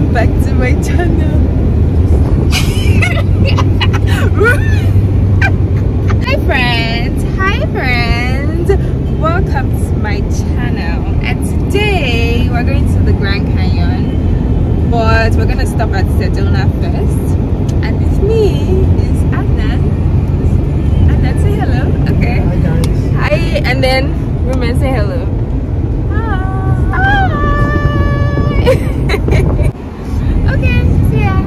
Welcome back to my channel. Hi friends, welcome to my channel. And today we're going to the Grand Canyon, but we're gonna stop at Sedona first. And with me is Adnan. Adnan, say hello. Okay. Hi guys. Hi, and then Romain, say hello. Okay, see ya.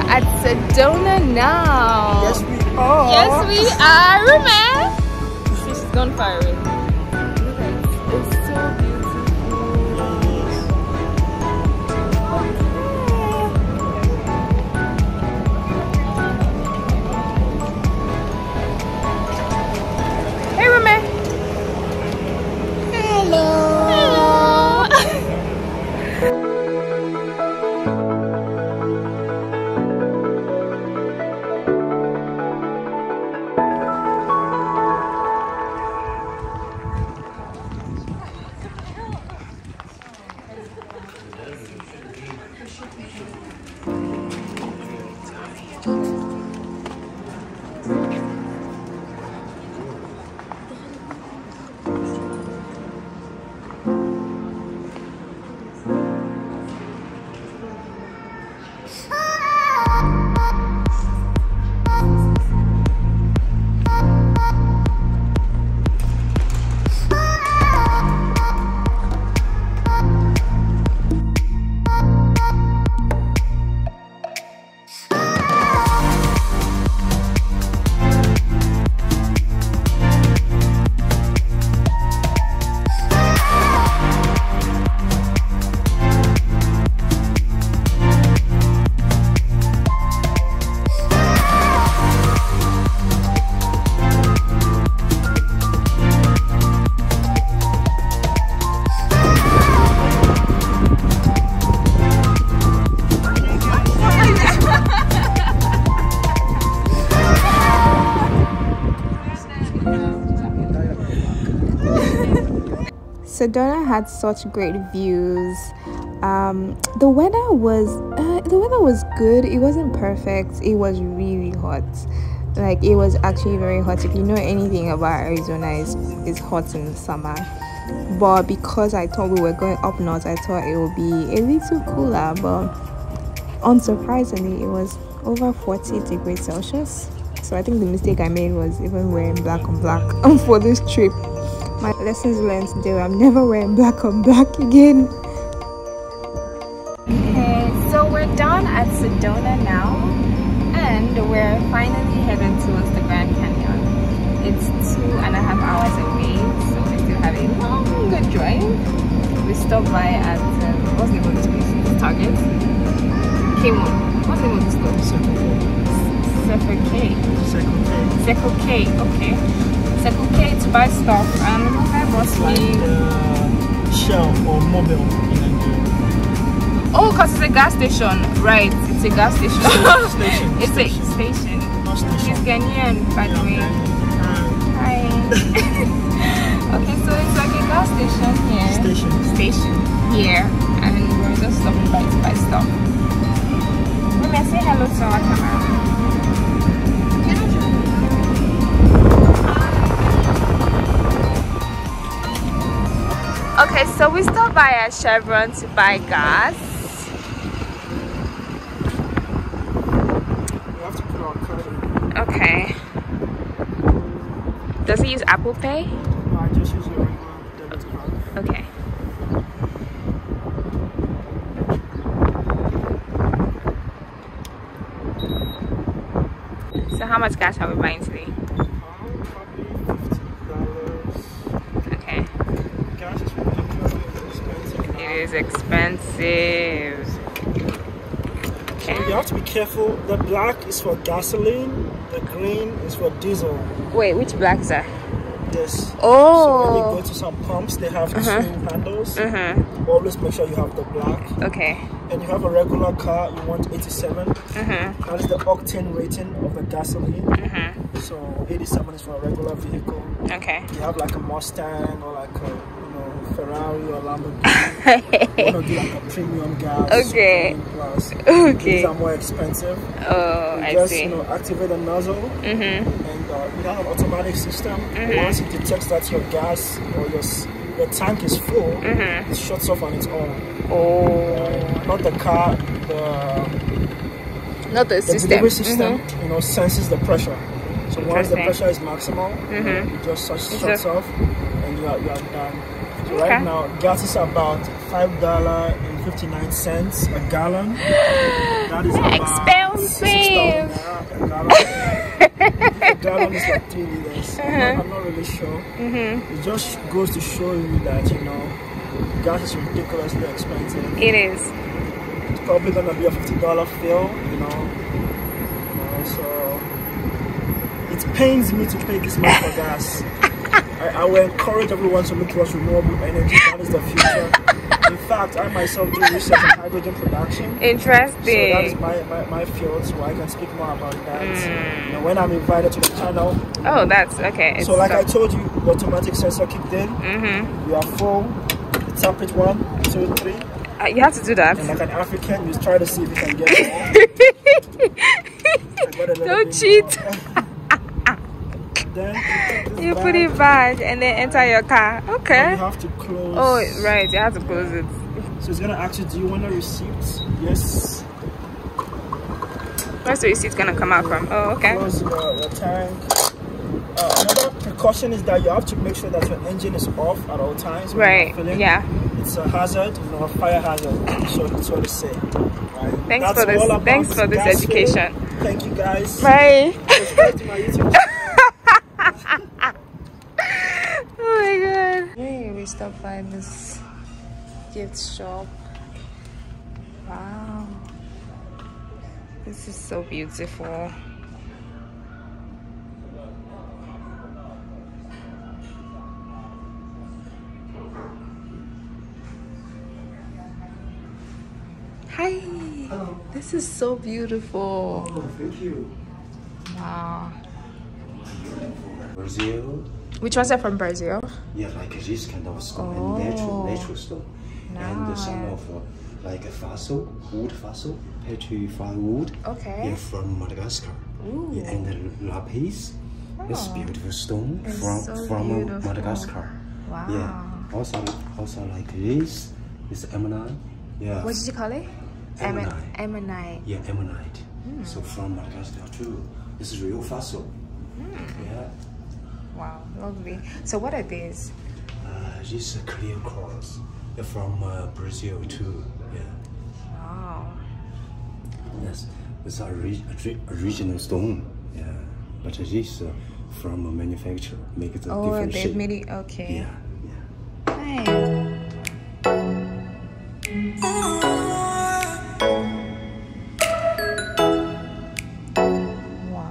At Sedona now. Yes, we are. Yes, we are. Romain. She's gone far away. It's so beautiful. Hey, Romain. Hello. Sedona had such great views. The weather was good. It wasn't perfect. It was really hot. Like, it was actually very hot. If you know anything about Arizona, it's hot in the summer. But because I thought we were going up north, I thought it would be a little cooler. But unsurprisingly, it was over 40 degrees Celsius. So I think the mistake I made was even wearing black on black for this trip. My lessons learned today, I'm never wearing black on black again. Okay, so we're down at Sedona now, and we're finally headed towards the Grand Canyon. It's 2.5 hours away, so we still have a long good drive. We stopped by at, what's the name of this place? Target? Kmart. What's the name of this place? Circle K. Okay. Circle K to buy stuff. And who was like Shell or Mobile in Nigeria. Oh, because it's a gas station. Right. It's a gas station. It's a station. He's Ghanaian, by the way. Hi. Okay, so it's like a gas station here. And we're just stopping by to buy stuff. Let me say hello to our camera. Okay, so we stopped by a Chevron to buy gas. We have to put our card in. Okay. Does it use Apple Pay? No, I just use your debit card. Okay. So how much gas are we buying today? It's expensive. So you have to be careful. The black is for gasoline, the green is for diesel. Wait, which black is that? This. Oh. So when you go to some pumps, they have two handles. Always make sure you have the black. Okay. And you have a regular car, you want 87. That is the octane rating of the gasoline. So 87 is for a regular vehicle. Okay. You have like a Mustang or like a Ferrari or Lamborghini. One of the like a premium gas. Okay. Plus. Okay. These are more expensive. Oh, you I see. You know, activate the nozzle, and you have an automatic system. Once it detects that your gas or your tank is full, it shuts off on its own. Oh. Not the car. Not the system. The delivery system, you know, senses the pressure. So once the pressure is maximal, it just shuts off, and you are done. Right now, gas is about $5.59 a gallon. That is expensive. About $6 a gallon. A gallon is like 3 liters. I'm not really sure. It just goes to show you that, you know, gas is ridiculously expensive. It is. It's probably gonna be a $50 fill, you know. So it pains me to pay this much for gas. I will encourage everyone to look towards renewable energy. That is the future. In fact, I myself do research on hydrogen production. Interesting. So that is my field, so I can speak more about that. And when I'm invited to the channel. Oh, that's okay. So like I told you, the automatic sensor kicked in. You are full. You tap it 1, 2, 3. You have to do that. And like an African, you try to see if you can get it. Don't cheat. Then you put it back and then enter your car. Okay. You have to close. Oh, right. You have to close it. So it's going to ask you, do you want a receipt? Yes. Where's the receipt going to come out from? Oh, okay. Close your tank. Another precaution is that you have to make sure that your engine is off at all times. Right. Yeah. It's a hazard, you know, a fire hazard. So that's what they say. Right. Thanks for this education. Field. Thank you guys. Bye. Subscribe to my YouTube channel. Stop by this gift shop. Wow, this is so beautiful. Hi. Hello. This is so beautiful. Oh, thank you. Wow. Brazil. Which ones are from Brazil? Yeah, like this kind of stone, and natural stone. Nice. And some of like a fossil, wood fossil, petrified wood. Okay. Yeah, from Madagascar. Ooh. Yeah, and the lapis, this beautiful stone from Madagascar. Wow. Yeah. Also like this, it's ammonite. Yeah. What did you call it? Ammonite. Ammonite. Yeah, ammonite. So from Madagascar too. This is real fossil. Yeah. Wow, lovely. So what are these? These are clear corals. They're from Brazil too. Yeah. Wow. Yes, it's original stone. Yeah, but this from a manufacturer make it a different shape. Oh, they made it. Okay. Yeah. Yeah. Hi. Wow.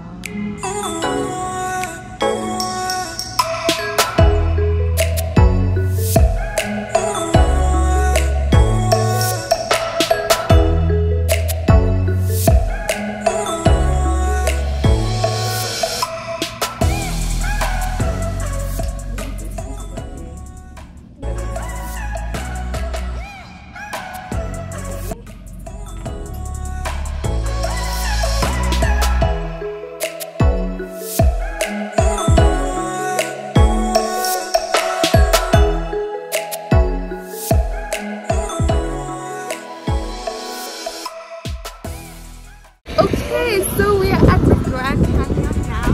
Okay, so we are at the Grand Canyon now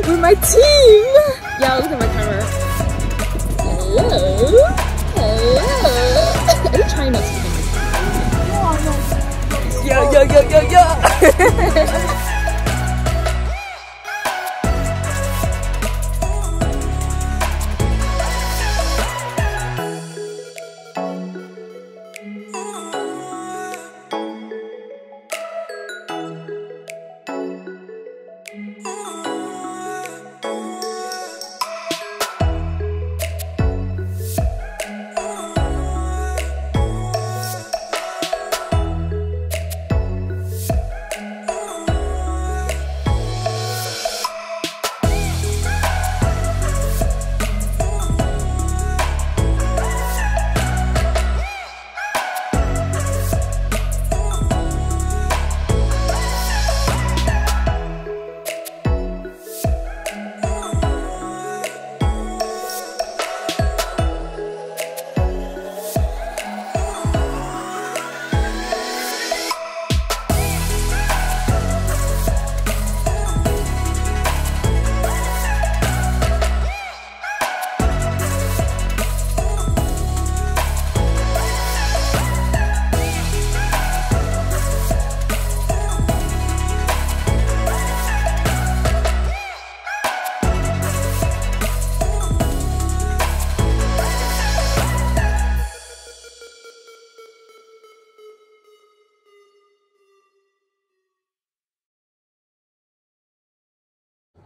with my team. Yeah, look at my camera. Hello. Hello. I'm trying not to do this. Oh, no. Yo, yo, yo, yo, yo.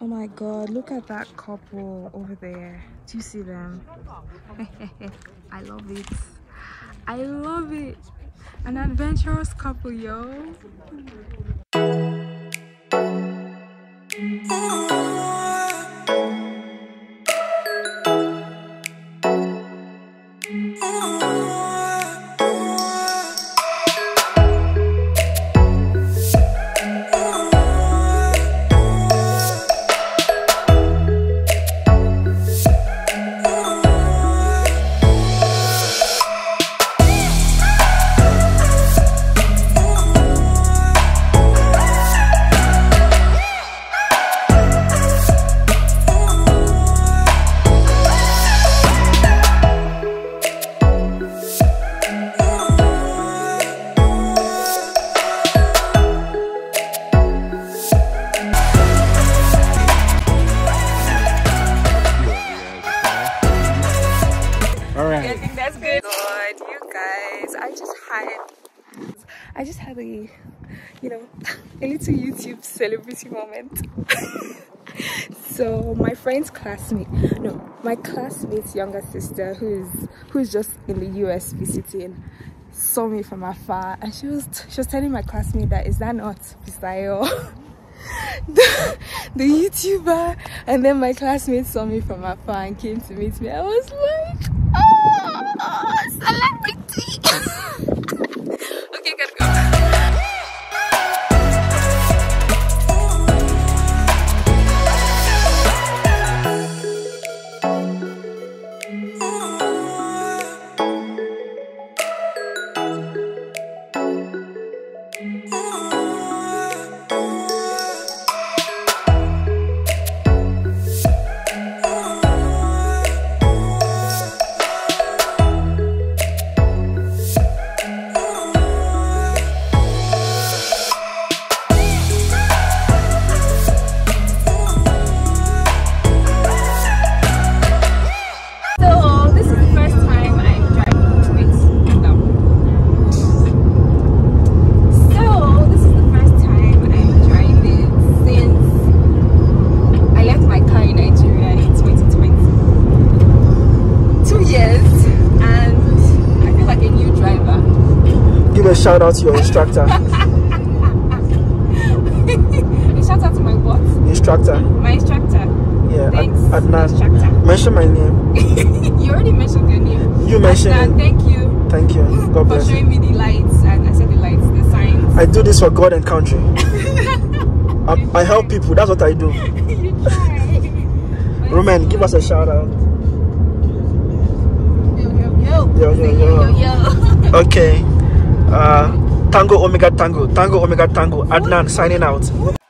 Oh my god, look at that couple over there. Do you see them? I love it. I love it. An adventurous couple, yo. I just had a, you know, a little YouTube celebrity moment. So my classmate's younger sister, who's just in the US visiting, saw me from afar, and she was telling my classmate that, is that not Pisayo, the YouTuber? And then my classmate saw me from afar and came to meet me. I was like, oh, celebrity! Shout out to your instructor. Shout out to my what? Instructor. My instructor. Yeah. Thanks. Adnan. Instructor. Mention my name. You already mentioned your name. You mentioned. Adnan, thank you. Thank you. God bless. For showing me the lights, and I said the lights, the signs. I do this for God and country. I help people. That's what I do. You try. Romain, give us a shout out. Yo yo yo. Yo yo yo. Yo, yo, yo. Okay. Tango Omega Tango, Tango Omega Tango. Adnan signing out.